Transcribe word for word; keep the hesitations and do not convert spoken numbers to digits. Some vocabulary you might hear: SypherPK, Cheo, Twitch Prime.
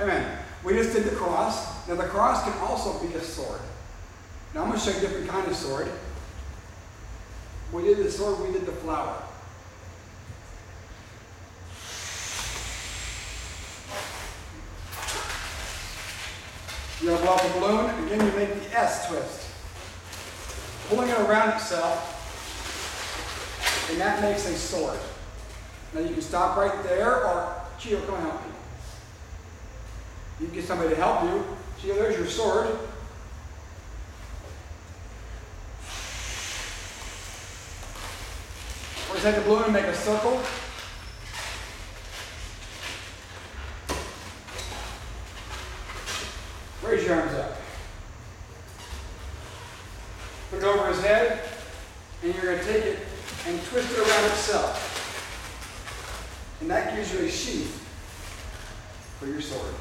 Amen. We just did the cross. Now the cross can also be a sword. Now I'm going to show you a different kind of sword. We did the sword, we did the flower. You're going to blow up a balloon. Again, you make the S twist, pulling it around itself, and that makes a sword. Now you can stop right there, or Cheo, come help me. You can get somebody to help you. Cheo, there's your sword. We're going to take the balloon and make a circle. Raise your arms up. Put it over his head, and you're going to take it and twist it around itself. And that gives you a sheath for your sword.